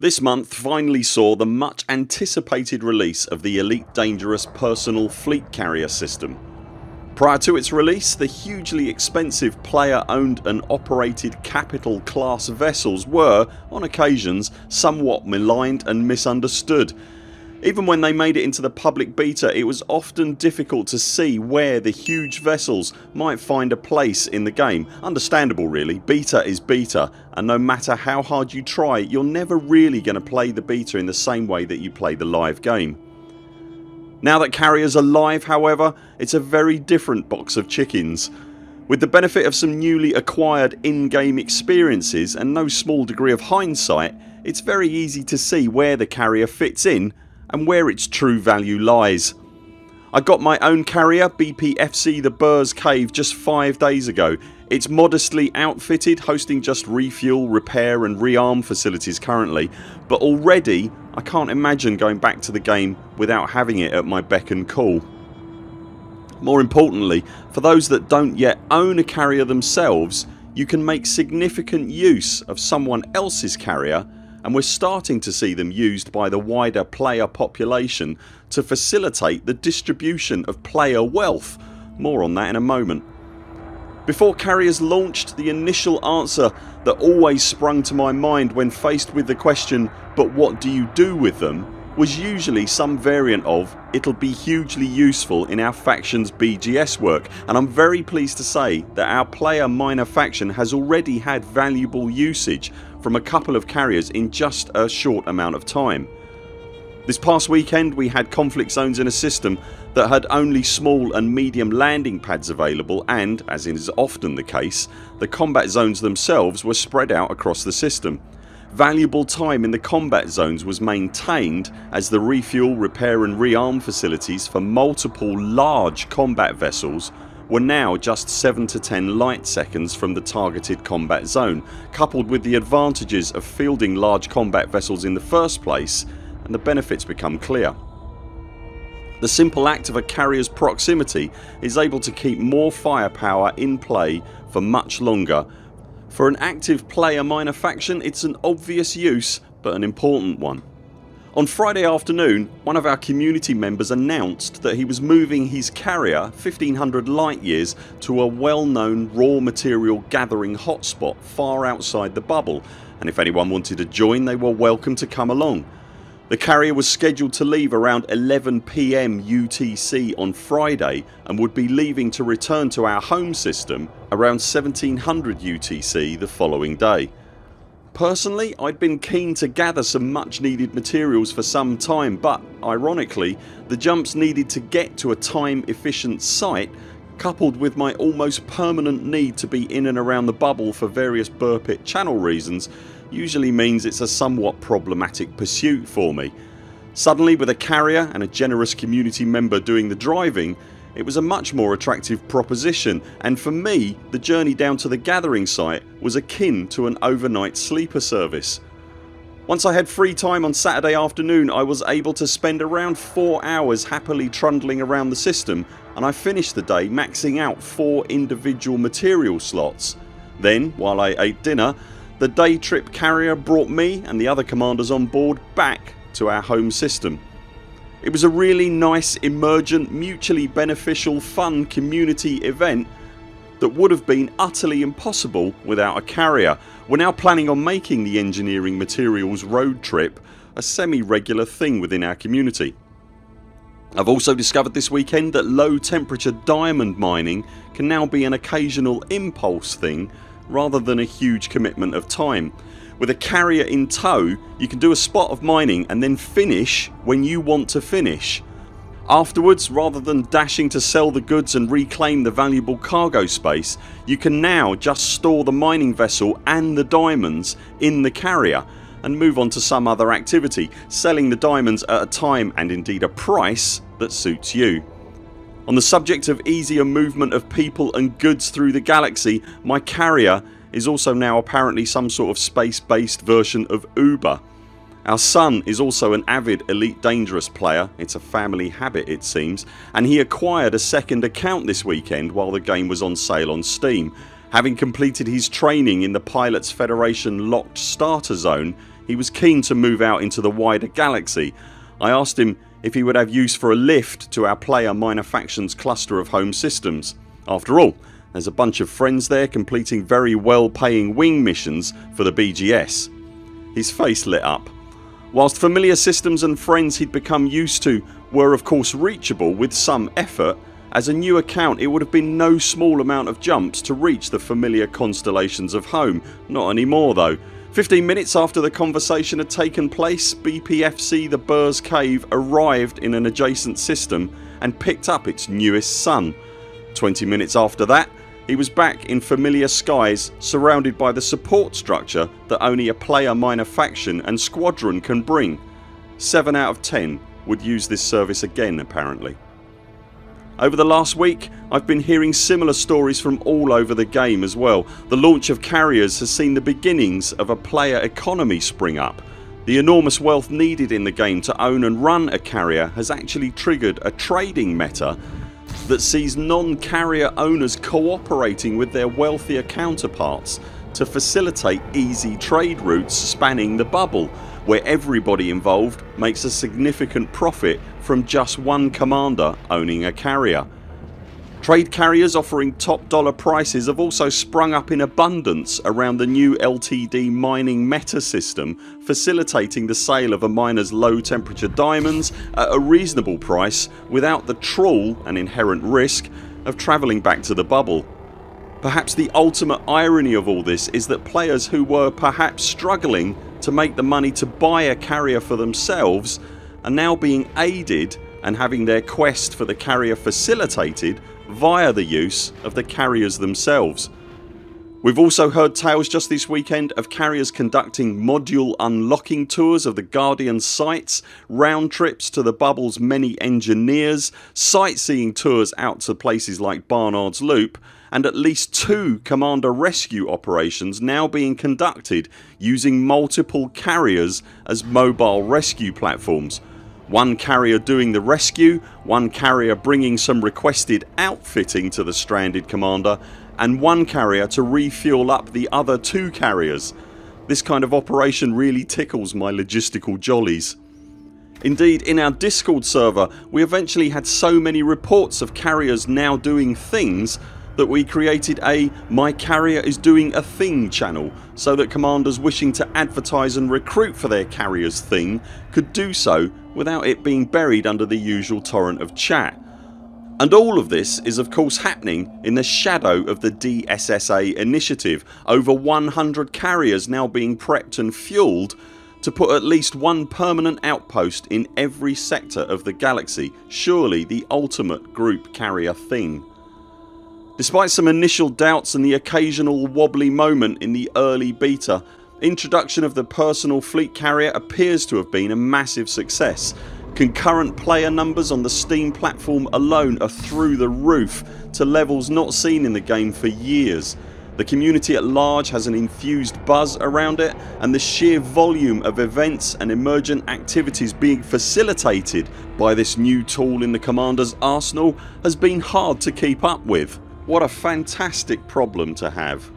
This month finally saw the much anticipated release of the Elite Dangerous personal fleet carrier system. Prior to its release the hugely expensive player owned and operated capital class vessels were, on occasions, somewhat maligned and misunderstood. Even when they made it into the public beta it was often difficult to see where the huge vessels might find a place in the game. Understandable really, beta is beta and no matter how hard you try you're never really going to play the beta in the same way that you play the live game. Now that carriers are live however it's a very different box of chickens. With the benefit of some newly acquired in-game experiences and no small degree of hindsight it's very easy to see where the carrier fits in and where its true value lies. I got my own carrier BPFC the Burr's Cave just 5 days ago. It's modestly outfitted, hosting just refuel, repair and rearm facilities currently, but already I can't imagine going back to the game without having it at my beck and call. More importantly, for those that don't yet own a carrier themselves, you can make significant use of someone else's carrier, and we're starting to see them used by the wider player population to facilitate the distribution of player wealth. More on that in a moment. Before carriers launched, the initial answer that always sprung to my mind when faced with the question "but what do you do with them?" was usually some variant of "it'll be hugely useful in our faction's BGS work," and I'm very pleased to say that our player minor faction has already had valuable usage from a couple of carriers in just a short amount of time. This past weekend we had conflict zones in a system that had only small and medium landing pads available and, as is often the case, the combat zones themselves were spread out across the system. Valuable time in the combat zones was maintained as the refuel, repair and rearm facilities for multiple large combat vessels were now just 7 to 10 light seconds from the targeted combat zone, coupled with the advantages of fielding large combat vessels in the first place, and the benefits become clear. The simple act of a carrier's proximity is able to keep more firepower in play for much longer. For an active player minor faction it's an obvious use but an important one. On Friday afternoon one of our community members announced that he was moving his carrier 1500 light years to a well-known raw material gathering hotspot far outside the bubble, and if anyone wanted to join they were welcome to come along. The carrier was scheduled to leave around 11pm UTC on Friday and would be leaving to return to our home system around 1700 UTC the following day. Personally I'd been keen to gather some much needed materials for some time, but ironically the jumps needed to get to a time efficient site, coupled with my almost permanent need to be in and around the bubble for various Buur Pit channel reasons, usually means it's a somewhat problematic pursuit for me. Suddenly with a carrier and a generous community member doing the driving it was a much more attractive proposition, and for me the journey down to the gathering site was akin to an overnight sleeper service. Once I had free time on Saturday afternoon I was able to spend around 4 hours happily trundling around the system, and I finished the day maxing out 4 individual material slots. Then while I ate dinner the day trip carrier brought me and the other commanders on board back to our home system. It was a really nice, emergent, mutually beneficial, fun community event that would have been utterly impossible without a carrier. We're now planning on making the engineering materials road trip a semi-regular thing within our community. I've also discovered this weekend that low temperature diamond mining can now be an occasional impulse thing rather than a huge commitment of time. With a carrier in tow you can do a spot of mining and then finish when you want to finish. Afterwards, rather than dashing to sell the goods and reclaim the valuable cargo space, you can now just store the mining vessel and the diamonds in the carrier and move on to some other activity, selling the diamonds at a time and indeed a price that suits you. On the subject of easier movement of people and goods through the galaxy, my carrier is also now apparently some sort of space-based version of Uber. Our son is also an avid Elite Dangerous player, it's a family habit it seems, and he acquired a second account this weekend while the game was on sale on Steam. Having completed his training in the Pilots Federation locked starter zone He was keen to move out into the wider galaxy. I asked him if he would have use for a lift to our player minor faction's cluster of home systems. After all, there's a bunch of friends there completing very well paying wing missions for the BGS. His face lit up. Whilst familiar systems and friends he'd become used to were of course reachable with some effort, as a new account it would have been no small amount of jumps to reach the familiar constellations of home. Not anymore though. 15 minutes after the conversation had taken place, BPFC the Burr's Cave arrived in an adjacent system and picked up its newest sun. 20 minutes after that he was back in familiar skies, surrounded by the support structure that only a player minor faction and squadron can bring. 7 out of 10 would use this service again apparently. Over the last week I've been hearing similar stories from all over the game as well. The launch of carriers has seen the beginnings of a player economy spring up. The enormous wealth needed in the game to own and run a carrier has actually triggered a trading meta that sees non-carrier owners cooperating with their wealthier counterparts to facilitate easy trade routes spanning the bubble, where everybody involved makes a significant profit from just one commander owning a carrier. Trade carriers offering top dollar prices have also sprung up in abundance around the new LTD mining meta system, facilitating the sale of a miner's low temperature diamonds at a reasonable price without the trawl and inherent risk of travelling back to the bubble. Perhaps the ultimate irony of all this is that players who were perhaps struggling to make the money to buy a carrier for themselves are now being aided and having their quest for the carrier facilitated via the use of the carriers themselves. We've also heard tales just this weekend of carriers conducting module unlocking tours of the Guardian sites, round trips to the bubble's many engineers, sightseeing tours out to places like Barnard's Loop, and at least 2 commander rescue operations now being conducted using multiple carriers as mobile rescue platforms. One carrier doing the rescue, one carrier bringing some requested outfitting to the stranded commander, and one carrier to refuel up the other 2 carriers. This kind of operation really tickles my logistical jollies. Indeed, in our Discord server we eventually had so many reports of carriers now doing things that we created a "My Carrier is Doing a Thing" channel so that commanders wishing to advertise and recruit for their carrier's thing could do so without it being buried under the usual torrent of chat. And all of this is of course happening in the shadow of the DSSA initiative. Over 100 carriers now being prepped and fuelled to put at least one permanent outpost in every sector of the galaxy. Surely the ultimate group carrier thing. Despite some initial doubts and the occasional wobbly moment in the early beta, introduction of the personal fleet carrier appears to have been a massive success. Concurrent player numbers on the Steam platform alone are through the roof to levels not seen in the game for years. The community at large has an infused buzz around it, and the sheer volume of events and emergent activities being facilitated by this new tool in the commander's arsenal has been hard to keep up with. What a fantastic problem to have.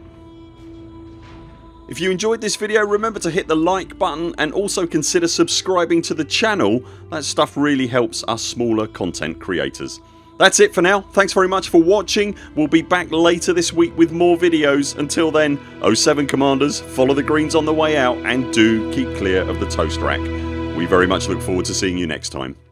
If you enjoyed this video remember to hit the like button and also consider subscribing to the channel. That stuff really helps us smaller content creators. That's it for now. Thanks very much for watching. We'll be back later this week with more videos. Until then, 07 Commanders, follow the greens on the way out and do keep clear of the toast rack. We very much look forward to seeing you next time.